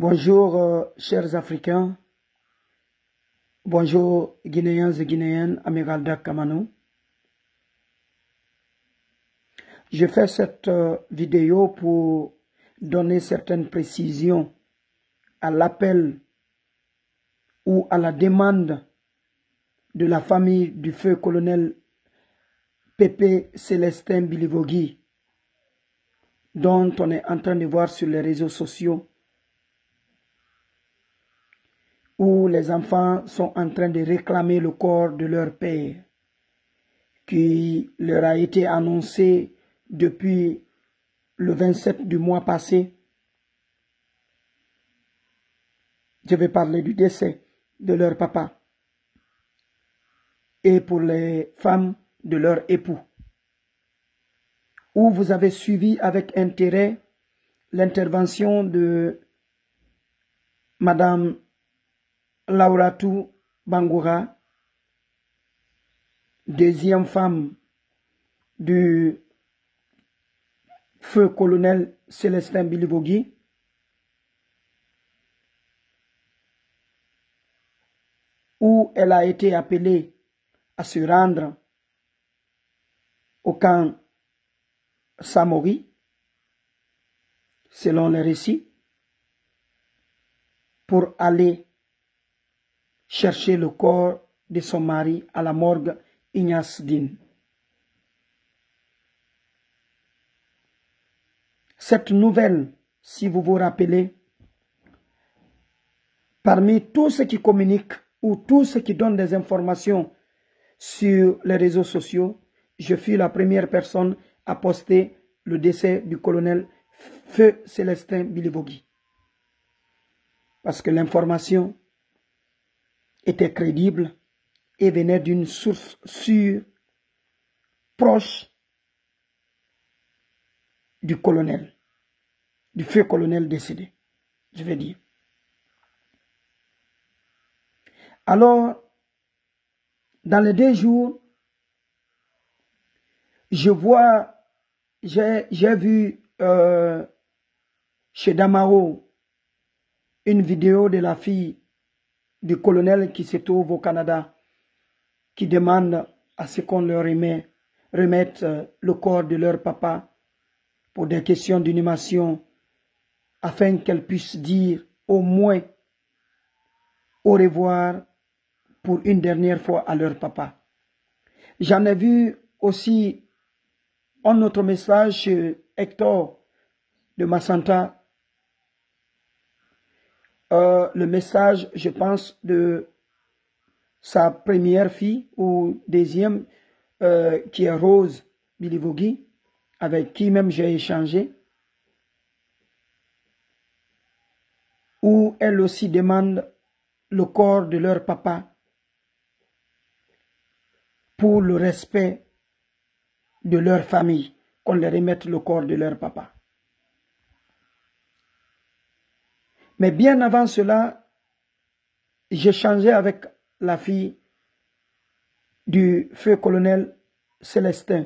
Bonjour chers Africains, bonjour Guinéens et Guinéennes, Amiral Dakamano. Je fais cette vidéo pour donner certaines précisions à l'appel ou à la demande de la famille du feu colonel Pépé Célestin Bilivogui, dont on est en train de voir sur les réseaux sociaux, où les enfants sont en train de réclamer le corps de leur père, qui leur a été annoncé depuis le 27 du mois passé. Je vais parler du décès de leur papa et pour les femmes de leur époux, où vous avez suivi avec intérêt l'intervention de Madame Lauratou Bangoura, deuxième femme du feu colonel Célestin Bilivogui, où elle a été appelée à se rendre au camp Samory, selon les récits, pour aller chercher le corps de son mari à la morgue Ignace Deen. Cette nouvelle, si vous vous rappelez, parmi tous ceux qui communiquent ou tous ceux qui donnent des informations sur les réseaux sociaux, je fus la première personne à poster le décès du colonel Feu Célestin Bilivogui, parce que l'information était crédible et venait d'une source sûre, proche du colonel, du feu colonel décédé, je vais dire. Alors, dans les 2 jours, j'ai vu chez Damao une vidéo de la fille du colonel qui se trouve au Canada, qui demande à ce qu'on leur remette le corps de leur papa pour des questions d'inhumation, afin qu'elle puisse dire au moins au revoir pour une dernière fois à leur papa. J'en ai vu aussi un autre message chez Hector de Massanta, le message, je pense, de sa première fille ou deuxième, qui est Rose Bilivogui, avec qui même j'ai échangé, où elle aussi demande le corps de leur papa pour le respect de leur famille, qu'on leur remette le corps de leur papa. Mais bien avant cela, j'échangeais avec la fille du feu colonel Célestin.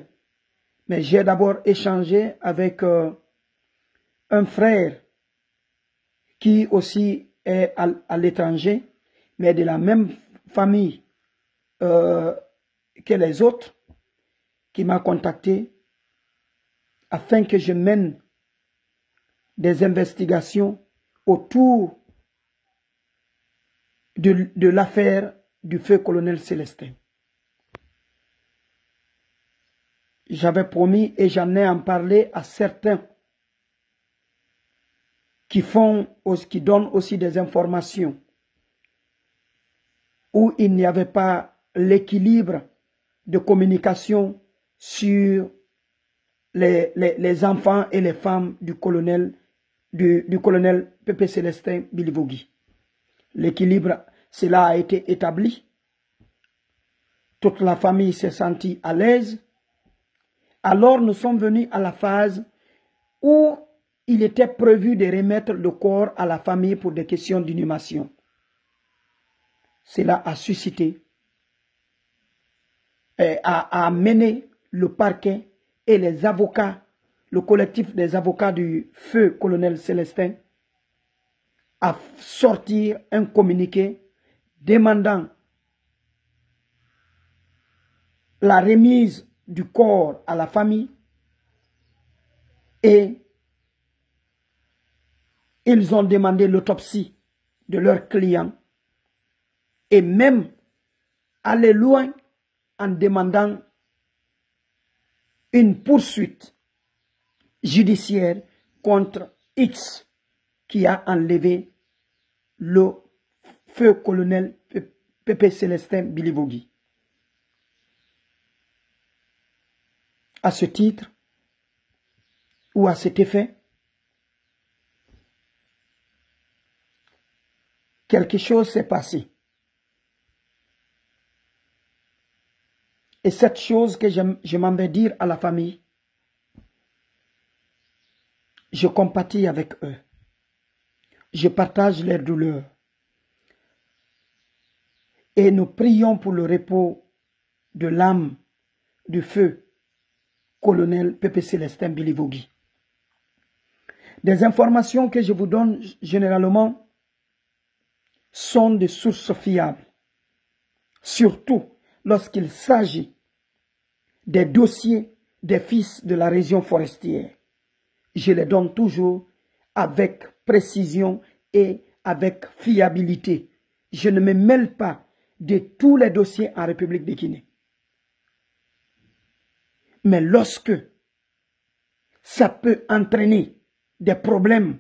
Mais j'ai d'abord échangé avec un frère qui aussi est à l'étranger, mais de la même famille que les autres, qui m'a contacté afin que je mène des investigations autour de l'affaire du feu colonel Célestin. J'avais promis et j'en ai en parlé à certains qui donnent aussi des informations où il n'y avait pas l'équilibre de communication sur les enfants et les femmes du colonel Pépé Célestin Bilivogui. L'équilibre, cela a été établi. Toute la famille s'est sentie à l'aise. Alors nous sommes venus à la phase où il était prévu de remettre le corps à la famille pour des questions d'inhumation. Cela a suscité et a amené le parquet et les avocats, le collectif des avocats du feu colonel Célestin, à sortir un communiqué demandant la remise du corps à la famille et ils ont demandé l'autopsie de leurs clients et même aller loin en demandant une poursuite judiciaire contre X qui a enlevé le feu colonel Pépé Célestin Bilivogui. À ce titre, ou à cet effet, quelque chose s'est passé. Et cette chose que je m'en vais dire à la famille, je compatis avec eux. Je partage leur douleur. Et nous prions pour le repos de l'âme, du feu, colonel Pépé Célestin Bilivogui. Des informations que je vous donne généralement sont de sources fiables. Surtout lorsqu'il s'agit des dossiers des fils de la région forestière. Je les donne toujours avec précision et avec fiabilité. Je ne me mêle pas de tous les dossiers en République de Guinée. Mais lorsque ça peut entraîner des problèmes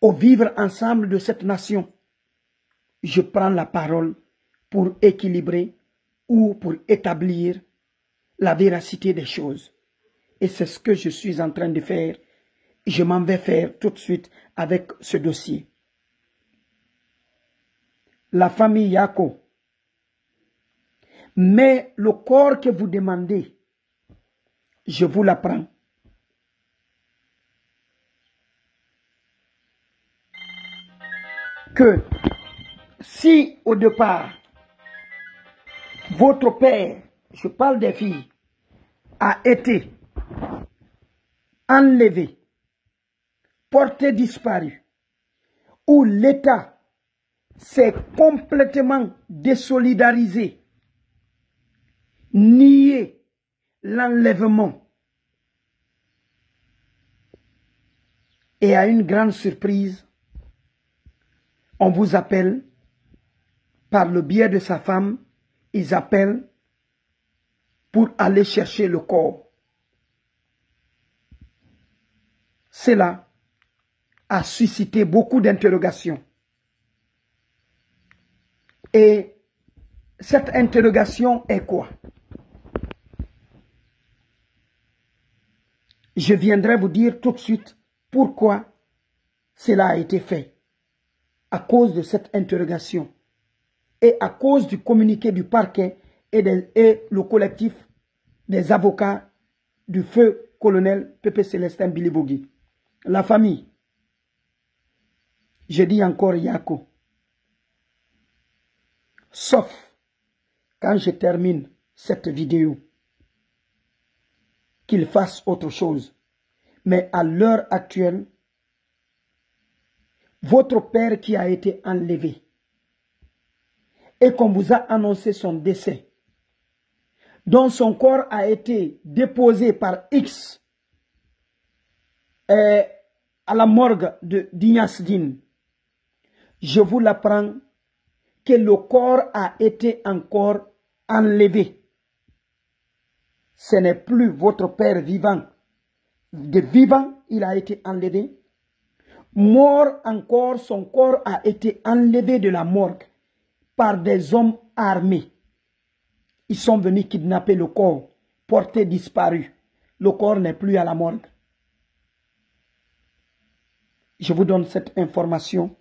au vivre ensemble de cette nation, je prends la parole pour équilibrer ou pour établir la véracité des choses. Et c'est ce que je suis en train de faire. Je m'en vais faire tout de suite avec ce dossier. La famille Yako. Mais le corps que vous demandez, je vous l'apprends. Que si au départ, votre père, je parle des filles, a été enlevé, porté disparu, où l'État s'est complètement désolidarisé, nié l'enlèvement. Et à une grande surprise, on vous appelle, par le biais de sa femme, ils appellent pour aller chercher le corps. Cela a suscité beaucoup d'interrogations. Et cette interrogation est quoi? Je viendrai vous dire tout de suite pourquoi cela a été fait. À cause de cette interrogation et à cause du communiqué du parquet et le collectif des avocats du feu colonel Pépé Célestin Bilivogui. La famille, je dis encore Yako, sauf quand je termine cette vidéo, qu'il fasse autre chose. Mais à l'heure actuelle, votre père qui a été enlevé et qu'on vous a annoncé son décès, dont son corps a été déposé par X, à la morgue d'Ignace Deen, je vous l'apprends que le corps a été encore enlevé. Ce n'est plus votre père vivant. De vivant, il a été enlevé. Mort encore, son corps a été enlevé de la morgue par des hommes armés. Ils sont venus kidnapper le corps, porter disparu. Le corps n'est plus à la morgue. Je vous donne cette information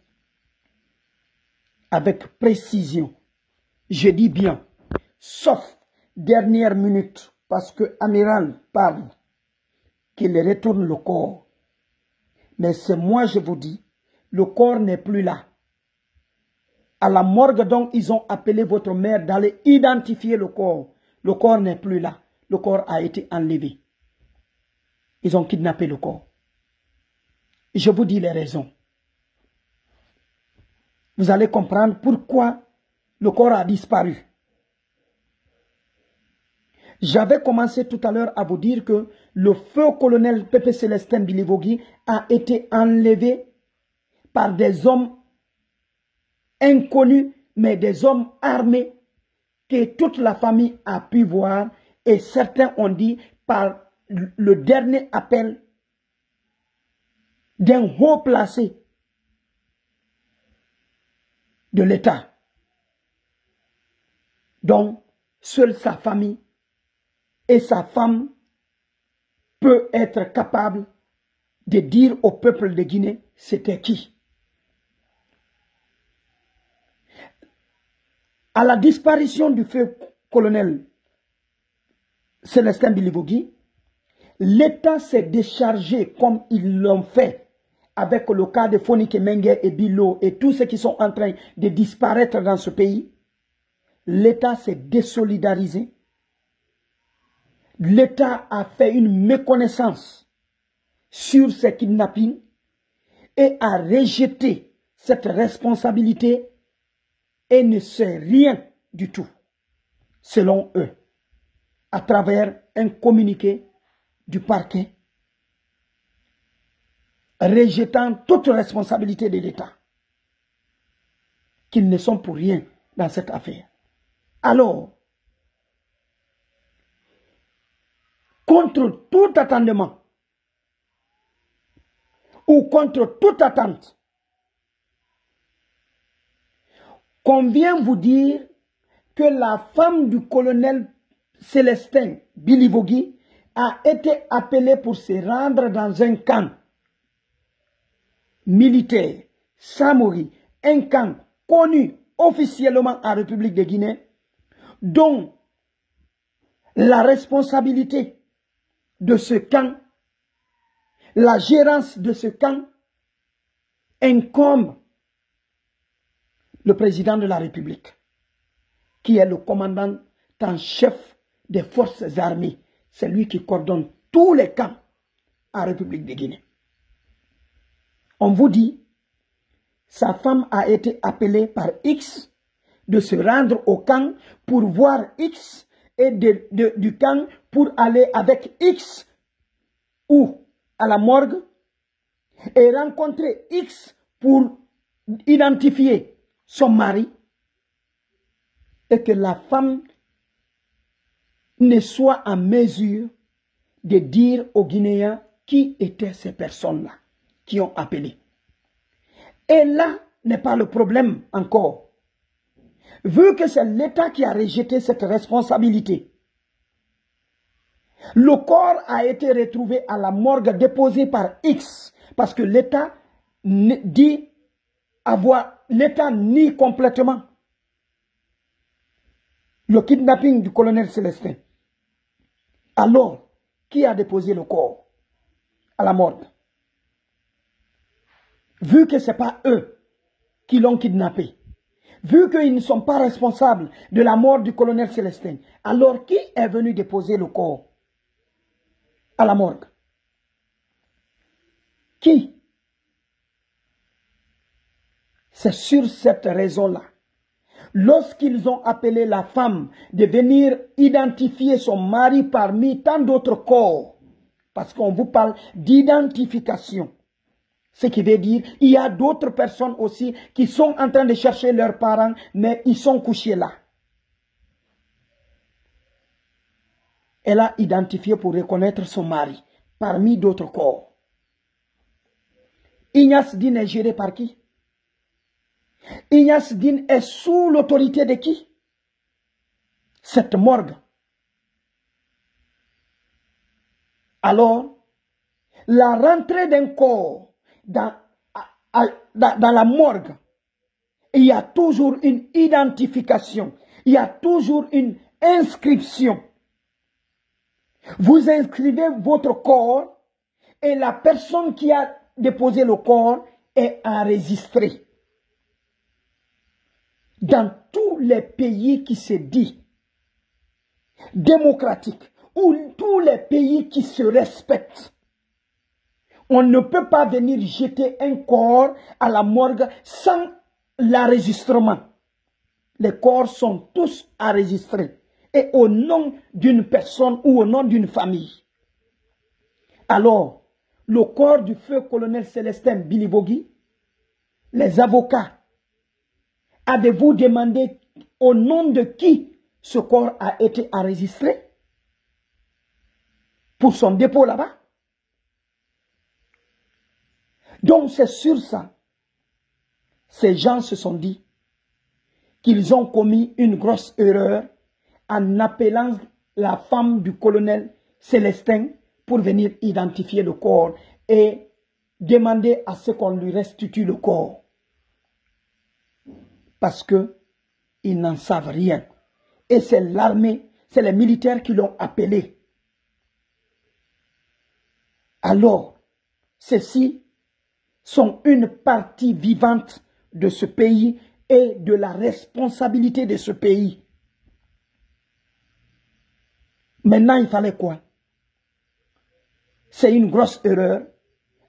avec précision. Je dis bien, sauf dernière minute, parce que Amiral parle qu'il retourne le corps. Mais c'est moi, je vous dis, le corps n'est plus là. À la morgue, donc, ils ont appelé votre mère d'aller identifier le corps. Le corps n'est plus là. Le corps a été enlevé. Ils ont kidnappé le corps. Je vous dis les raisons. vous allez comprendre pourquoi le corps a disparu. J'avais commencé tout à l'heure à vous dire que le feu colonel Pépé Célestin Bilivogui a été enlevé par des hommes inconnus, mais des hommes armés que toute la famille a pu voir, et certains ont dit par le dernier appel d'un haut placé de l'État. Donc, seule sa famille et sa femme peut être capable de dire au peuple de Guinée c'était qui. À la disparition du feu colonel Célestin Bilivogui, l'État s'est déchargé comme ils l'ont fait avec le cas de Foniké Menguè et Bilo et tous ceux qui sont en train de disparaître dans ce pays. L'État s'est désolidarisé. L'État a fait une méconnaissance sur ces kidnappings et a rejeté cette responsabilité et ne sait rien du tout, selon eux, à travers un communiqué du parquet rejetant toute responsabilité de l'État, qu'ils ne sont pour rien dans cette affaire. Alors, contre tout attendement ou contre toute attente, convient vous dire que la femme du colonel Célestin Bilivogui a été appelée pour se rendre dans un camp militaire, Samory, un camp connu officiellement en République de Guinée, dont la responsabilité de ce camp, la gérance de ce camp incombe le président de la République, qui est le commandant en chef des forces armées. C'est lui qui coordonne tous les camps en République de Guinée. On vous dit, sa femme a été appelée par X de se rendre au camp pour voir X et du camp pour aller avec X ou à la morgue et rencontrer X pour identifier son mari, et que la femme ne soit en mesure de dire aux Guinéens qui étaient ces personnes-là qui ont appelé. Et là n'est pas le problème encore. Vu que c'est l'État qui a rejeté cette responsabilité, le corps a été retrouvé à la morgue déposé par X, parce que l'État dit avoir, l'État nie complètement le kidnapping du colonel Célestin. Alors, qui a déposé le corps à la morgue? Vu que ce n'est pas eux qui l'ont kidnappé, vu qu'ils ne sont pas responsables de la mort du colonel Célestin, alors qui est venu déposer le corps à la morgue? Qui? C'est sur cette raison-là. Lorsqu'ils ont appelé la femme de venir identifier son mari parmi tant d'autres corps, parce qu'on vous parle d'identification, ce qui veut dire qu'il y a d'autres personnes aussi qui sont en train de chercher leurs parents, mais ils sont couchés là. Elle a identifié pour reconnaître son mari parmi d'autres corps. Ignace Deen est géré par qui? Ignace Deen est sous l'autorité de qui? Cette morgue. Alors, la rentrée d'un corps dans la morgue, il y a toujours une identification, il y a toujours une inscription. Vous inscrivez votre corps et la personne qui a déposé le corps est enregistrée. Dans tous les pays qui se disent démocratiques, ou tous les pays qui se respectent, on ne peut pas venir jeter un corps à la morgue sans l'enregistrement. Les corps sont tous enregistrés. Et au nom d'une personne ou au nom d'une famille. Alors, le corps du feu colonel Célestin Bilivogui, les avocats, avez-vous demandé au nom de qui ce corps a été enregistré pour son dépôt là-bas? Donc c'est sur ça, ces gens se sont dit qu'ils ont commis une grosse erreur en appelant la femme du colonel Célestin pour venir identifier le corps et demander à ce qu'on lui restitue le corps. Parce qu'ils n'en savent rien. Et c'est l'armée, c'est les militaires qui l'ont appelé. Alors, ceux-ci sont une partie vivante de ce pays et de la responsabilité de ce pays. Maintenant, il fallait quoi? C'est une grosse erreur.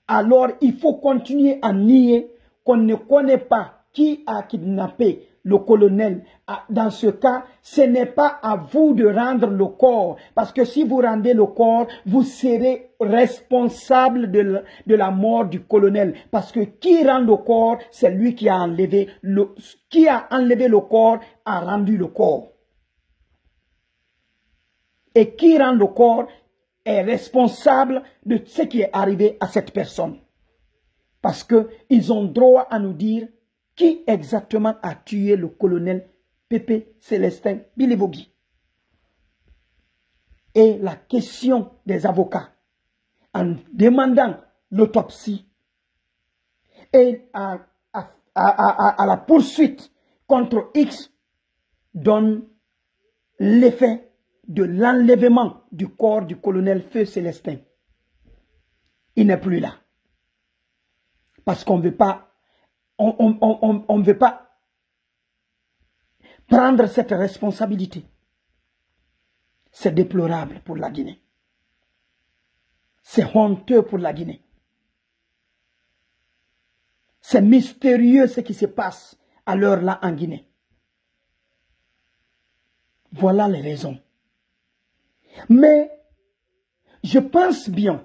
Alors, il faut continuer à nier qu'on ne connaît pas qui a kidnappé le colonel. Dans ce cas, ce n'est pas à vous de rendre le corps. Parce que si vous rendez le corps, vous serez responsable de la mort du colonel. Parce que qui rend le corps, c'est lui qui a enlevé le corps, a rendu le corps. Et qui rend le corps est responsable de ce qui est arrivé à cette personne. Parce qu'ils ont droit à nous dire qui exactement a tué le colonel Pépé Célestin Bilivogui. Et la question des avocats, en demandant l'autopsie et à la poursuite contre X, donne l'effet de l'enlèvement du corps du colonel Feu Célestin. Il n'est plus là. Parce qu'on ne veut pas, on veut pas prendre cette responsabilité. C'est déplorable pour la Guinée. C'est honteux pour la Guinée. C'est mystérieux ce qui se passe à l'heure là en Guinée. Voilà les raisons. Mais je pense bien,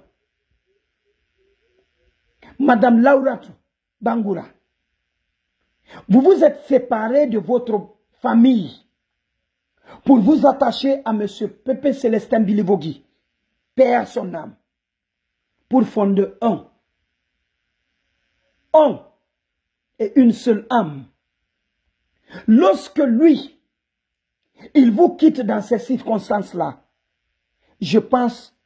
Madame Lauratou Bangoura, vous vous êtes séparée de votre famille pour vous attacher à M. Pépé Célestin Bilivogui, père son âme, pour fonder un et une seule âme. Lorsque lui, il vous quitte dans ces circonstances-là, je pense,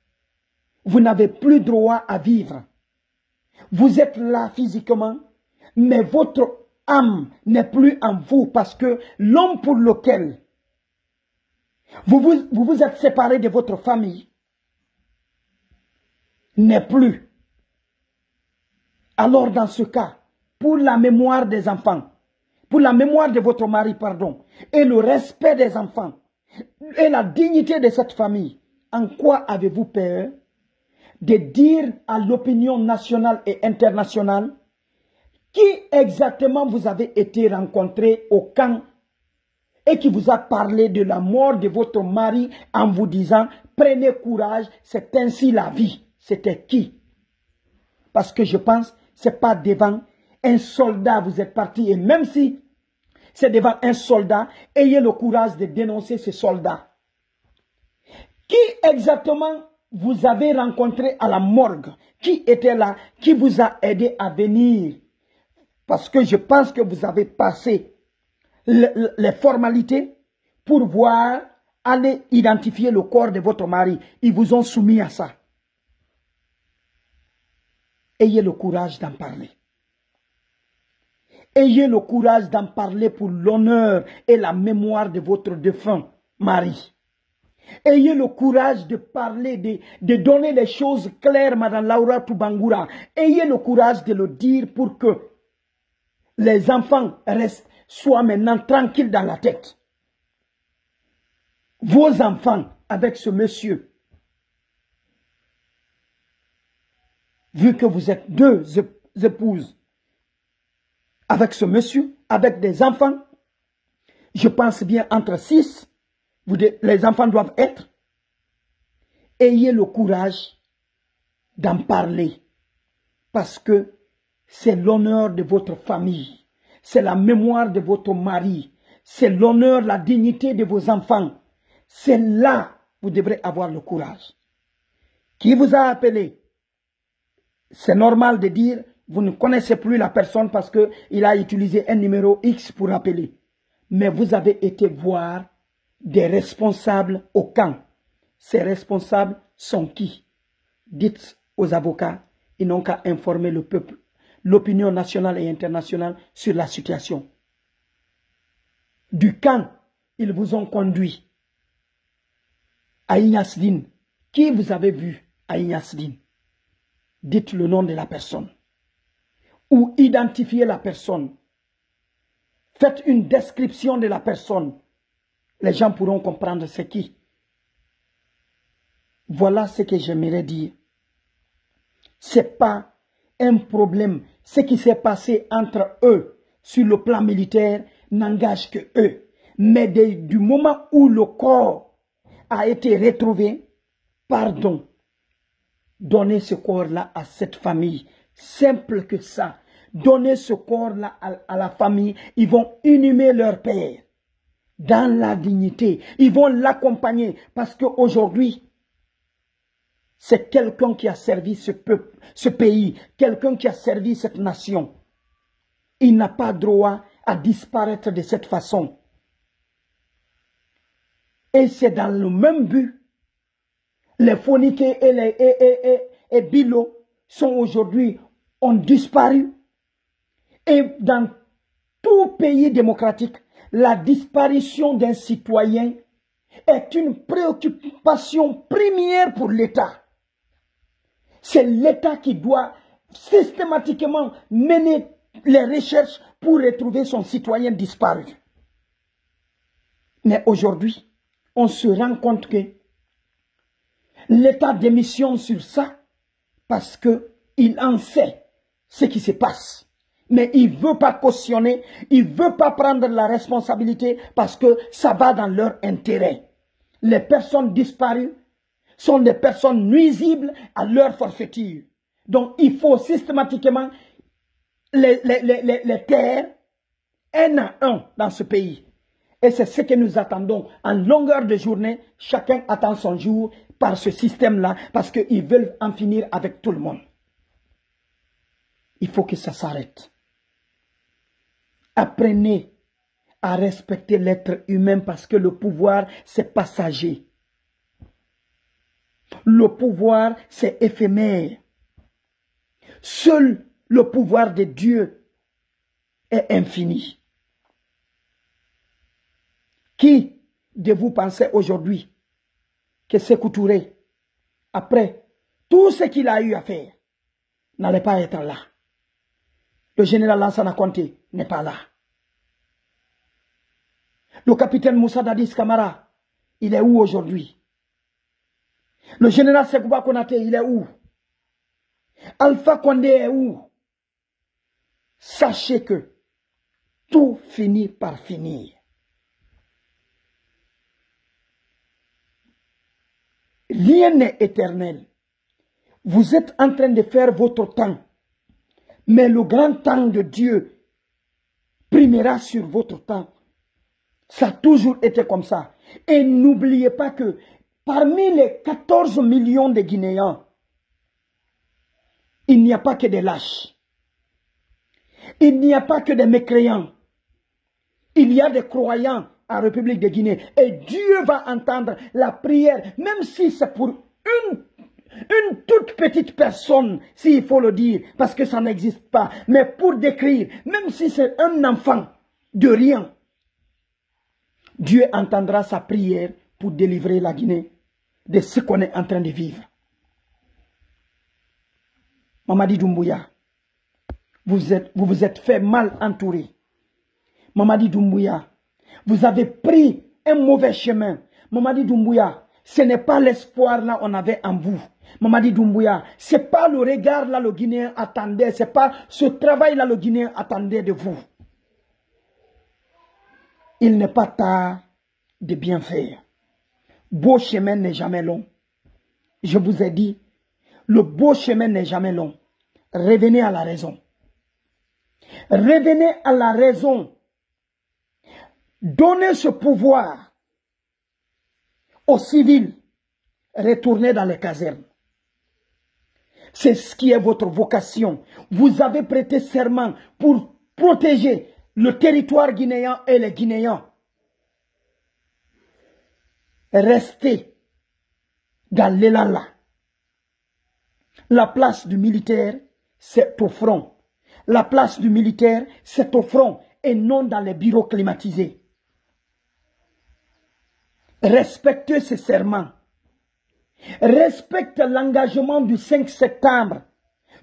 vous n'avez plus droit à vivre. Vous êtes là physiquement, mais votre âme n'est plus en vous parce que l'homme pour lequel vous êtes séparé de votre famille n'est plus. Alors dans ce cas, pour la mémoire des enfants, pour la mémoire de votre mari, pardon, et le respect des enfants, et la dignité de cette famille, en quoi avez-vous peur de dire à l'opinion nationale et internationale qui exactement vous avez été rencontré au camp et qui vous a parlé de la mort de votre mari en vous disant « Prenez courage, c'est ainsi la vie ». C'était qui? Parce que je pense que ce n'est pas devant un soldat vous êtes parti. Et même si c'est devant un soldat, ayez le courage de dénoncer ce soldat. Qui exactement vous avez rencontré à la morgue? Qui était là? Qui vous a aidé à venir? Parce que je pense que vous avez passé les formalités pour voir, aller identifier le corps de votre mari. Ils vous ont soumis à ça. Ayez le courage d'en parler. Ayez le courage d'en parler pour l'honneur et la mémoire de votre défunt mari. Ayez le courage de parler, de donner les choses claires, Madame Lauratou Bangoura. Ayez le courage de le dire pour que les enfants restent, soient maintenant tranquilles dans la tête. Vos enfants, avec ce monsieur, vu que vous êtes deux épouses, avec ce monsieur, avec des enfants, je pense bien entre 6, les enfants doivent être, ayez le courage d'en parler, parce que c'est l'honneur de votre famille, c'est la mémoire de votre mari, c'est l'honneur, la dignité de vos enfants. C'est là vous devrez avoir le courage. Qui vous a appelé? C'est normal de dire, vous ne connaissez plus la personne parce qu'il a utilisé un numéro X pour appeler. Mais vous avez été voir des responsables au camp. Ces responsables sont qui? Dites aux avocats, ils n'ont qu'à informer le peuple, l'opinion nationale et internationale sur la situation. Du camp, ils vous ont conduit à Ignace Deen. Qui vous avez vu à Ignace Deen? Dites le nom de la personne. Ou identifiez la personne. Faites une description de la personne. Les gens pourront comprendre c'est qui. Voilà ce que j'aimerais dire. Ce n'est pas un problème. Ce qui s'est passé entre eux sur le plan militaire n'engage que eux. Mais du moment où le corps a été retrouvé, pardon, donnez ce corps-là à cette famille. Simple que ça. Donnez ce corps-là à la famille. Ils vont inhumer leur père dans la dignité. Ils vont l'accompagner parce qu'aujourd'hui, c'est quelqu'un qui a servi ce peuple, ce pays, quelqu'un qui a servi cette nation. Il n'a pas droit à disparaître de cette façon. Et c'est dans le même but. Les Foniké et les Bilo sont aujourd'hui, ont disparu. Et dans tout pays démocratique, la disparition d'un citoyen est une préoccupation première pour l'État. C'est l'État qui doit systématiquement mener les recherches pour retrouver son citoyen disparu. Mais aujourd'hui, on se rend compte que l'État démissionne sur ça parce qu'il en sait ce qui se passe. Mais il ne veut pas cautionner, il ne veut pas prendre la responsabilité parce que ça va dans leur intérêt. Les personnes disparues sont des personnes nuisibles à leur forfaiture. Donc il faut systématiquement les taire un à un dans ce pays. Et c'est ce que nous attendons en longueur de journée. Chacun attend son jour par ce système-là parce qu'ils veulent en finir avec tout le monde. Il faut que ça s'arrête. Apprenez à respecter l'être humain parce que le pouvoir, c'est passager. Le pouvoir, c'est éphémère. Seul le pouvoir de Dieu est infini. Qui de vous pensez aujourd'hui que Sékou Touré, après tout ce qu'il a eu à faire, n'allait pas être là? Le général Lansana Conte n'est pas là. Le capitaine Moussa Dadis Kamara, il est où aujourd'hui? Le général Sekouba Konate, il est où? Alpha Kondé est où? Sachez que tout finit par finir. Rien n'est éternel. Vous êtes en train de faire votre temps. Mais le grand temps de Dieu primera sur votre temps. Ça a toujours été comme ça. Et n'oubliez pas que parmi les 14 millions de Guinéens, il n'y a pas que des lâches. Il n'y a pas que des mécréants. Il y a des croyants en République de Guinée. Et Dieu va entendre la prière, même si c'est pour une toute petite personne, s'il faut le dire, parce que ça n'existe pas. Mais pour décrire, même si c'est un enfant de rien, Dieu entendra sa prière pour délivrer la Guinée de ce qu'on est en train de vivre. Mamadi Doumbouya, vous êtes fait mal entourer. Mamadi Doumbouya, vous avez pris un mauvais chemin. Mamadi Doumbouya, ce n'est pas l'espoir là qu'on avait en vous. Mamadi Doumbouya, ce n'est pas le regard là le Guinéen attendait, ce n'est pas ce travail là le Guinéen attendait de vous. Il n'est pas tard de bien faire. Beau chemin n'est jamais long. Je vous ai dit, le beau chemin n'est jamais long. Revenez à la raison. Revenez à la raison. Donnez ce pouvoir aux civils. Retournez dans les casernes. C'est ce qui est votre vocation. Vous avez prêté serment pour protéger le territoire guinéen et les Guinéens. Restez dans l'élala. La place du militaire, c'est au front. La place du militaire, c'est au front et non dans les bureaux climatisés. Respectez ces serments. Respectez l'engagement du 5 septembre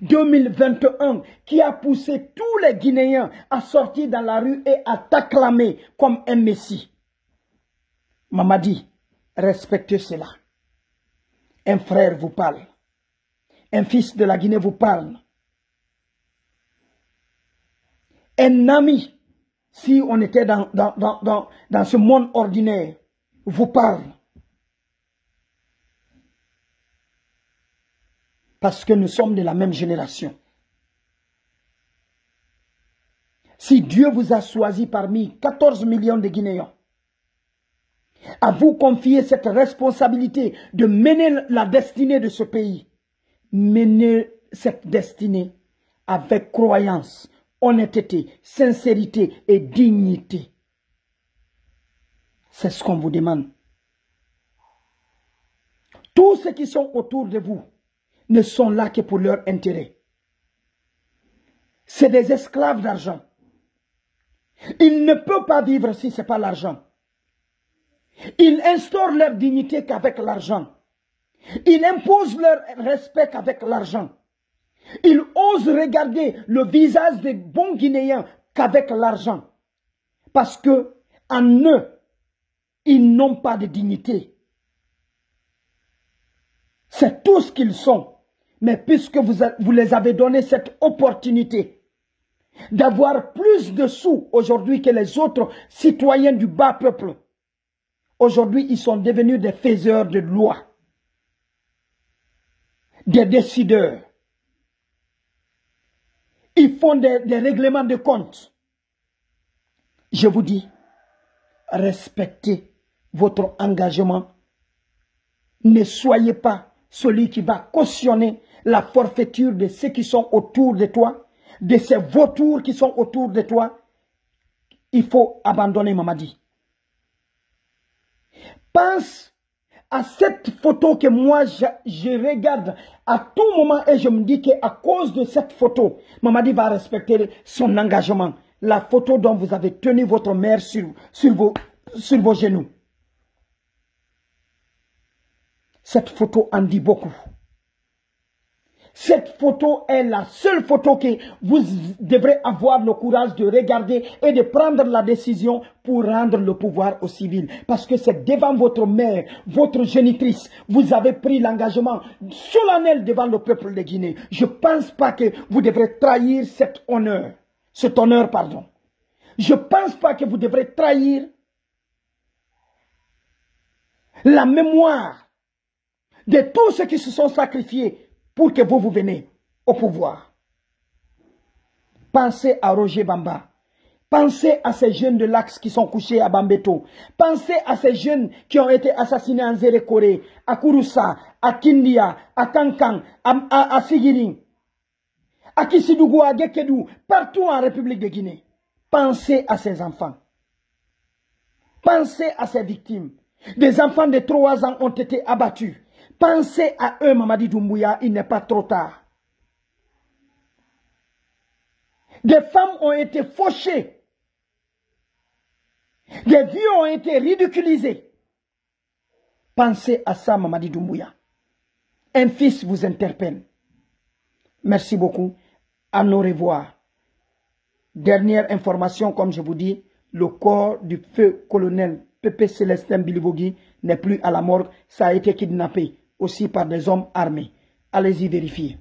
2021 qui a poussé tous les Guinéens à sortir dans la rue et à t'acclamer comme un messie. Mamadi, respectez cela. Un frère vous parle. Un fils de la Guinée vous parle. Un ami, si on était dans ce monde ordinaire, vous parle. Parce que nous sommes de la même génération. Si Dieu vous a choisi parmi 14 millions de Guinéens, à vous confier cette responsabilité de mener la destinée de ce pays, mener cette destinée avec croyance, honnêteté, sincérité et dignité. C'est ce qu'on vous demande. Tous ceux qui sont autour de vous ne sont là que pour leur intérêt. C'est des esclaves d'argent. Ils ne peuvent pas vivre si ce n'est pas l'argent. Ils instaurent leur dignité qu'avec l'argent. Ils imposent leur respect qu'avec l'argent. Ils osent regarder le visage des bons Guinéens qu'avec l'argent. Parce que en eux, ils n'ont pas de dignité. C'est tout ce qu'ils sont. Mais puisque vous les avez donné cette opportunité d'avoir plus de sous aujourd'hui que les autres citoyens du bas peuple, aujourd'hui, ils sont devenus des faiseurs de lois, des décideurs. Ils font des règlements de compte. Je vous dis, respectez votre engagement. Ne soyez pas celui qui va cautionner la forfaiture de ceux qui sont autour de toi, de ces vautours qui sont autour de toi. Il faut abandonner, Mamadi. Pense à cette photo que moi je regarde à tout moment et je me dis qu'à cause de cette photo, Mamadi va respecter son engagement. La photo dont vous avez tenu votre mère sur vos genoux. Cette photo en dit beaucoup. Cette photo est la seule photo que vous devrez avoir le courage de regarder et de prendre la décision pour rendre le pouvoir aux civils. Parce que c'est devant votre mère, votre génitrice, vous avez pris l'engagement solennel devant le peuple de Guinée. Je ne pense pas que vous devrez trahir cet honneur. Je ne pense pas que vous devrez trahir la mémoire de tous ceux qui se sont sacrifiés pour que vous veniez au pouvoir. Pensez à Roger Bamba. Pensez à ces jeunes de l'Axe qui sont couchés à Bambeto. Pensez à ces jeunes qui ont été assassinés en Zérékoré, à Kouroussa, à Kindia, à Kankan, à Sigiri, à Kisidougou, à Dekedou, partout en République de Guinée. Pensez à ces enfants. Pensez à ces victimes. Des enfants de 3 ans ont été abattus. Pensez à eux, Mamadi Doumbouya, il n'est pas trop tard. Des femmes ont été fauchées. Des vieux ont été ridiculisés. Pensez à ça, Mamadi Doumbouya. Un fils vous interpelle. Merci beaucoup. À nos revoir. Dernière information, comme je vous dis, le corps du feu colonel Pépé Célestin Bilivogui n'est plus à la morgue. Ça a été kidnappé aussi par des hommes armés. Allez-y vérifier.